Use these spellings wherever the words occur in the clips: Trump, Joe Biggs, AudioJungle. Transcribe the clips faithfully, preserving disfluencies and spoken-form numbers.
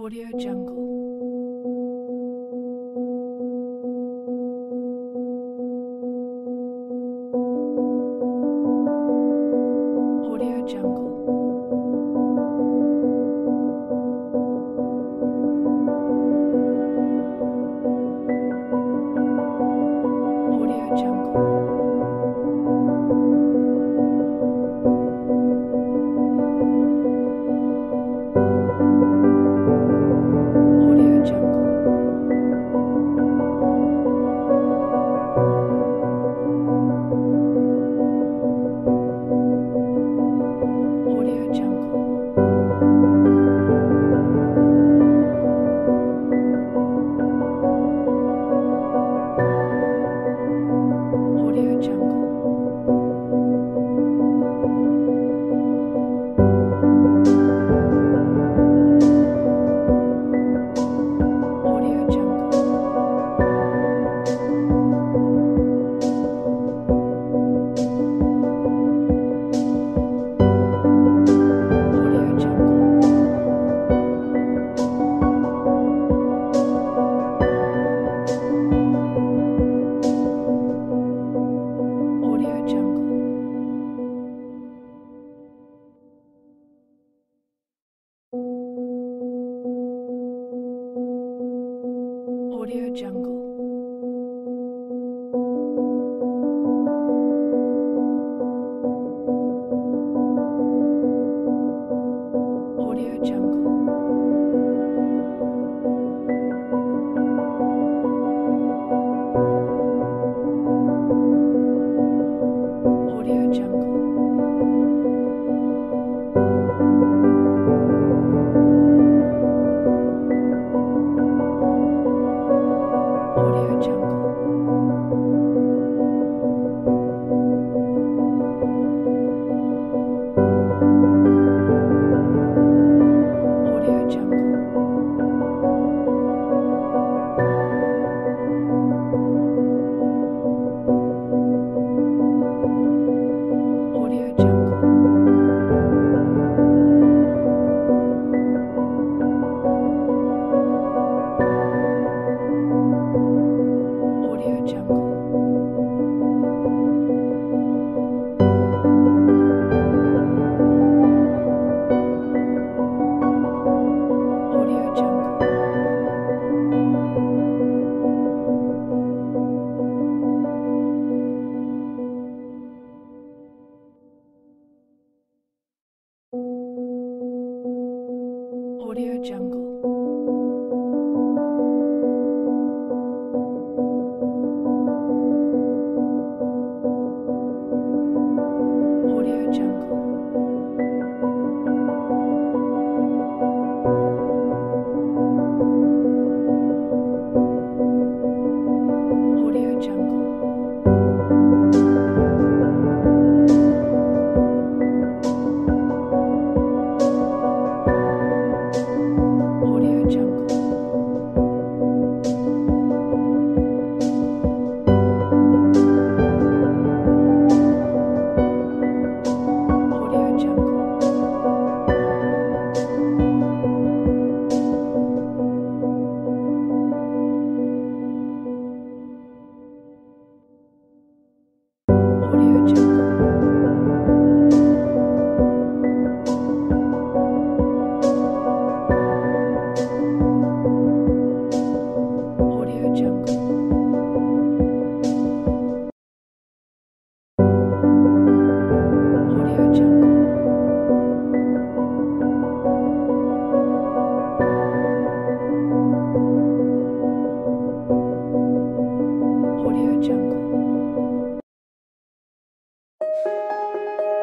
AudioJungle. AudioJungle. AudioJungle. AudioJungle.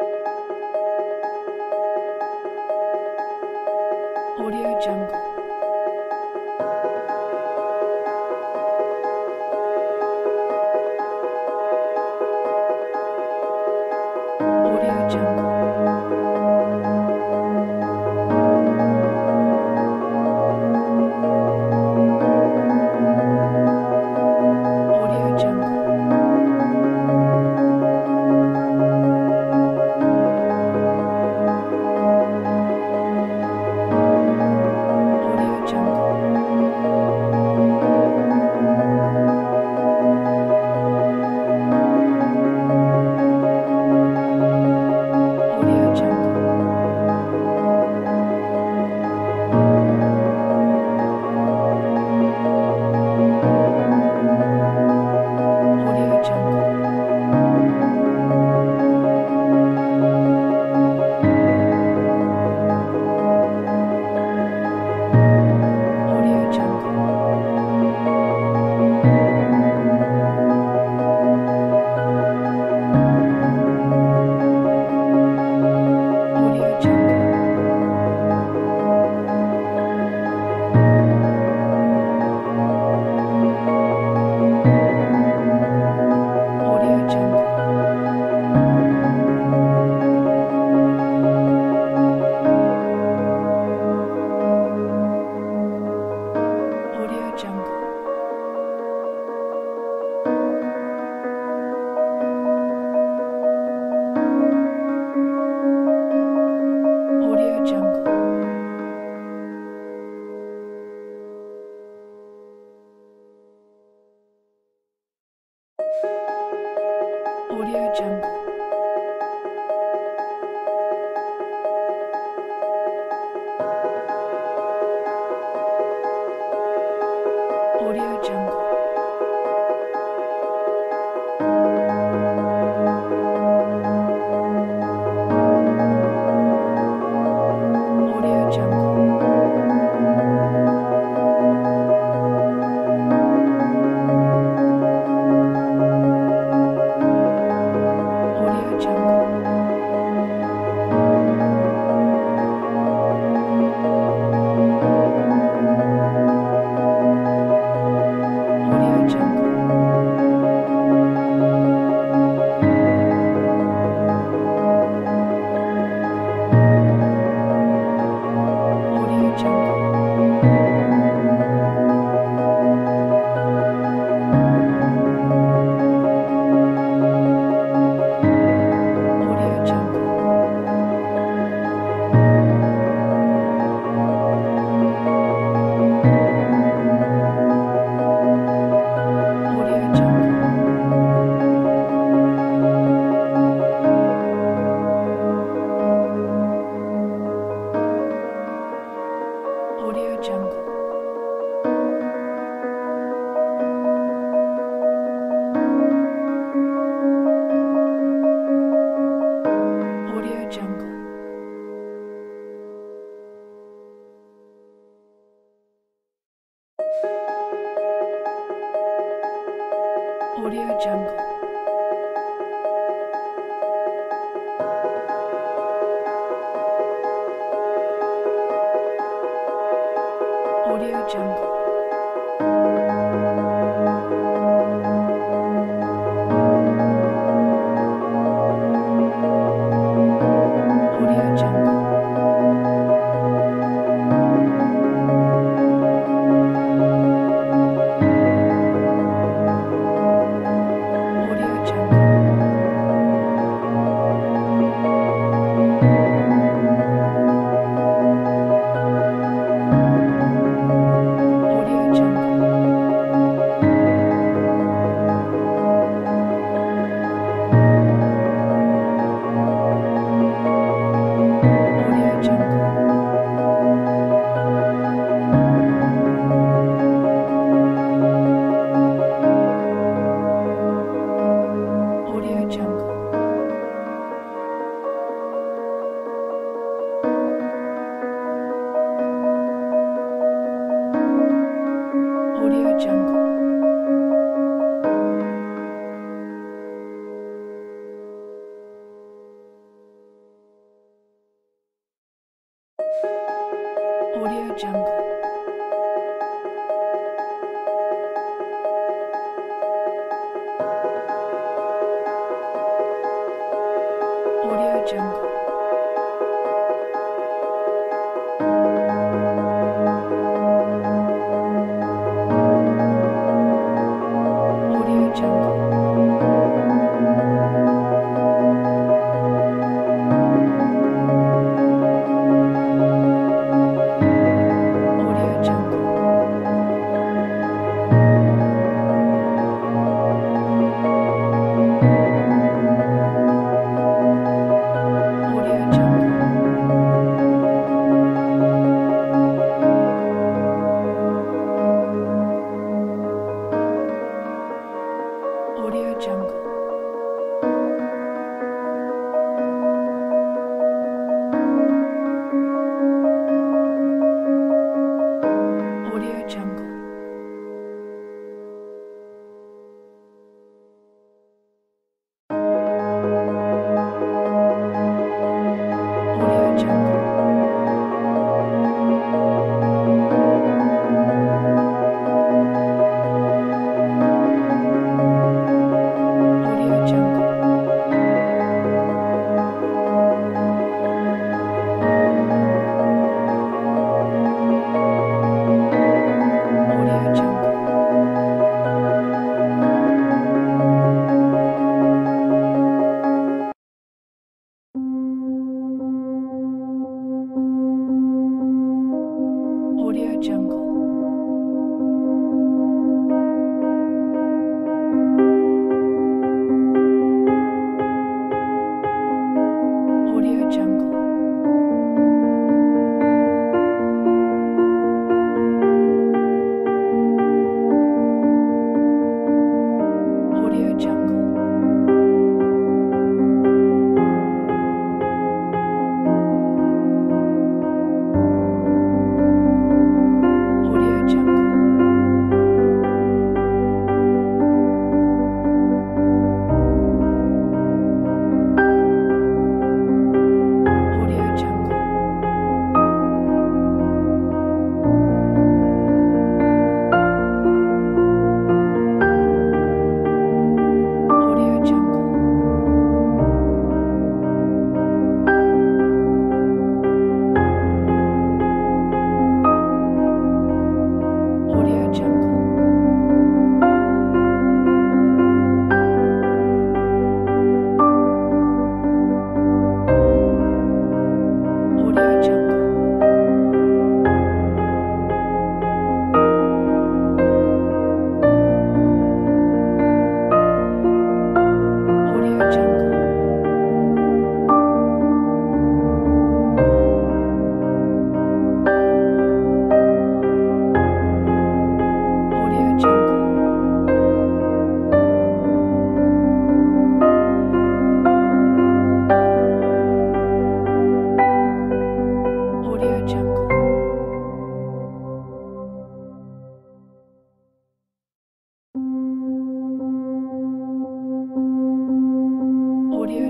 AudioJungle. AudioJungle. AudioJungle. AudioJungle. AudioJungle. AudioJungle. AudioJungle. AudioJungle. AudioJungle. AudioJungle. AudioJungle. AudioJungle. AudioJungle. AudioJungle. AudioJungle.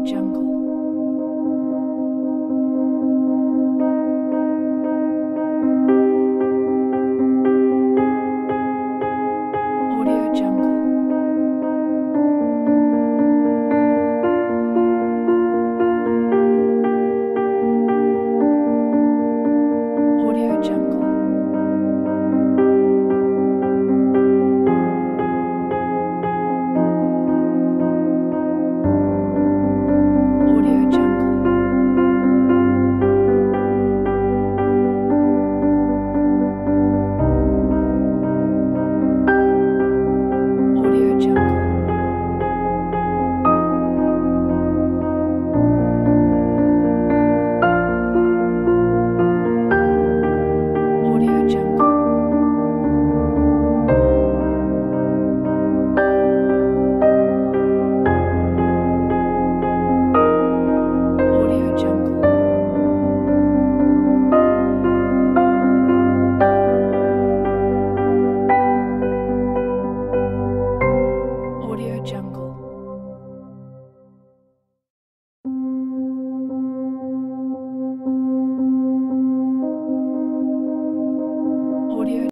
AudioJungle.